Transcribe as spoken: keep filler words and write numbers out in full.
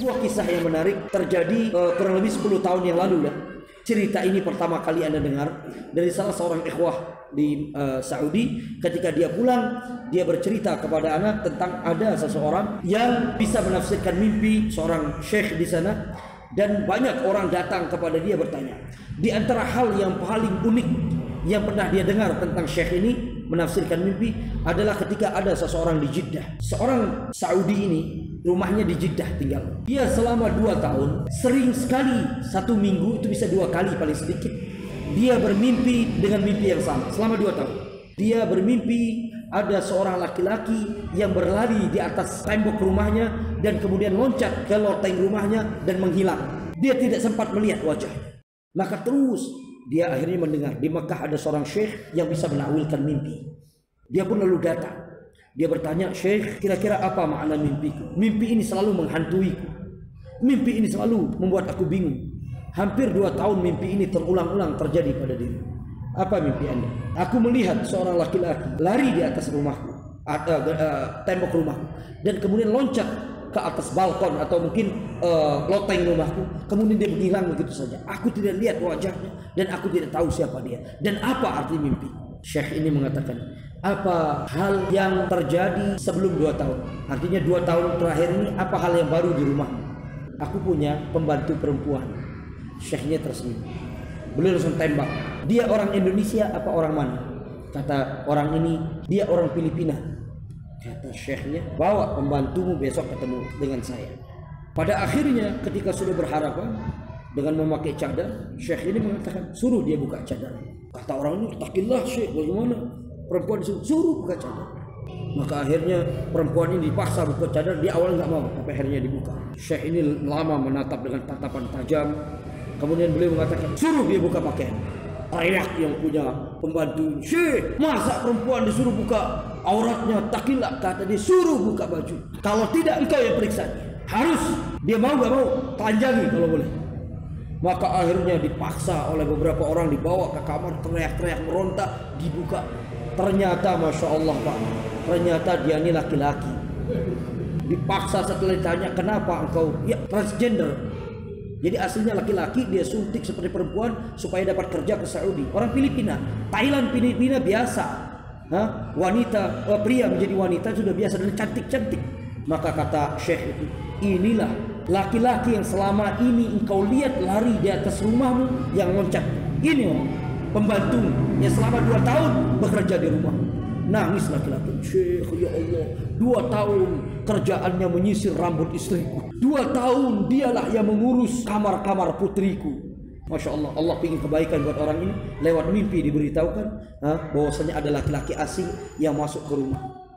Sebuah kisah yang menarik terjadi uh, kurang lebih sepuluh tahun yang lalu lah. Cerita ini pertama kali Anda dengar dari salah seorang ikhwah di uh, Saudi. Ketika dia pulang, dia bercerita kepada anak tentang ada seseorang yang bisa menafsirkan mimpi, seorang syekh di sana, dan banyak orang datang kepada dia bertanya. Di antara hal yang paling unik yang pernah dia dengar tentang syekh ini menafsirkan mimpi adalah ketika ada seseorang di Jeddah. Seorang Saudi ini rumahnya di Jeddah tinggal. Dia selama dua tahun, sering sekali satu minggu itu bisa dua kali paling sedikit, dia bermimpi dengan mimpi yang sama. Selama dua tahun dia bermimpi ada seorang laki-laki yang berlari di atas tembok rumahnya dan kemudian loncat ke loteng rumahnya dan menghilang. Dia tidak sempat melihat wajah. Maka terus dia akhirnya mendengar di Mekah ada seorang syekh yang bisa menakwilkan mimpi. Dia pun lalu datang. Dia bertanya, "Syekh, kira-kira apa makna mimpiku? Mimpi ini selalu menghantuiku. Mimpi ini selalu membuat aku bingung. Hampir dua tahun mimpi ini terulang-ulang terjadi pada diri. Apa mimpi Anda?" "Aku melihat seorang laki-laki lari di atas rumahku, tembok rumahku, dan kemudian loncat ke atas balkon atau mungkin uh, loteng rumahku. Kemudian dia menghilang begitu saja. Aku tidak lihat wajahnya dan aku tidak tahu siapa dia. Dan apa arti mimpi?" Syekh ini mengatakan, apa hal yang terjadi sebelum dua tahun? Artinya dua tahun terakhir ini apa hal yang baru di rumah? Aku punya pembantu perempuan. Syekhnya tersenyum. Beliau langsung tembak. Dia orang Indonesia apa orang mana? Kata orang ini, dia orang Filipina. Kata syekhnya, bawa pembantumu besok ketemu dengan saya. Pada akhirnya ketika sudah berharapan dengan memakai cadar, syekh ini mengatakan, suruh dia buka cadar. Kata orang ini, takillah syekh, bagaimana? Perempuan disuruh, suruh buka cadar. Maka akhirnya perempuan ini dipaksa buka cadar. Dia awalnya nggak mau, tapi akhirnya dibuka. Syekh ini lama menatap dengan tatapan tajam. Kemudian beliau mengatakan, suruh dia buka pakaian. Teriak yang punya pembantu, "Syekh, masa perempuan disuruh buka auratnya? Takillah." Kata dia, suruh buka baju. Kalau tidak, engkau yang periksa. Harus, dia mau nggak mau, tanjangi kalau boleh. Maka akhirnya dipaksa oleh beberapa orang, dibawa ke kamar, teriak-teriak meronta, dibuka. Ternyata Masya Allah Pak, ternyata dia ini laki-laki. Dipaksa setelah ditanya, kenapa engkau? Ya, transgender. Jadi aslinya laki-laki, dia suntik seperti perempuan supaya dapat kerja ke Saudi. Orang Filipina, Thailand, Filipina biasa. Hah? Wanita, eh, pria menjadi wanita sudah biasa dan cantik-cantik. Maka kata Syekh itu, inilah laki-laki yang selama ini engkau lihat lari di atas rumahmu yang loncat. Ini om, pembantu yang selama dua tahun bekerja di rumah. Nangis laki-laki, "Syekh, ya Allah, dua tahun kerjaannya menyisir rambut istriku. Dua tahun dialah yang mengurus kamar-kamar putriku." Masya Allah, Allah ingin kebaikan buat orang ini. Lewat mimpi diberitahukan ha, bahwasanya ada laki-laki asing yang masuk ke rumah.